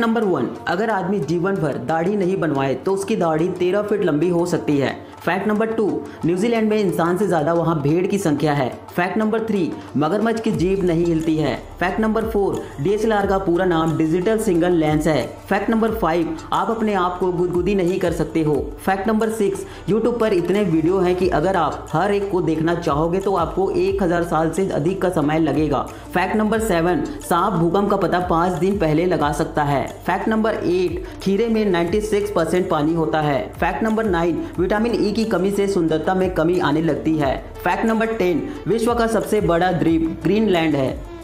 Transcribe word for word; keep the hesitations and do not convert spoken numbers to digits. Number one, अगर आदमी जीवन भर दाढ़ी नहीं बनवाए तो उसकी दाढ़ी तेरह फीट लंबी हो सकती है। फैक्ट नंबर टू, न्यूजीलैंड में इंसान से ज़्यादा वहाँ भेड़ की संख्या है। फैक्ट नंबर थ्री, मगरमच्छ की जीभ नहीं हिलती है। Fact number four, D S L R का पूरा नाम डिजिटल सिंगल लेंस है। फैक्ट नंबर फाइव, आप अपने आप को गुदगुदी नहीं कर सकते हो। फैक्ट नंबर सिक्स, यूट्यूब पर इतने वीडियो हैं कि अगर आप हर एक को देखना चाहोगे तो आपको एक हज़ार साल से अधिक का समय लगेगा। फैक्ट नंबर सेवन, सांप भूकंप का पता पाँच दिन पहले लगा सकता है। फैक्ट नंबर एट, खीरे में छियानवे परसेंट पानी होता है। Fact number nine, vitamin E की कमी से सुंदरता में कमी आने लगती है। फैक्ट नंबर टेन, विश्व का सबसे बड़ा द्वीप ग्रीनलैंड है।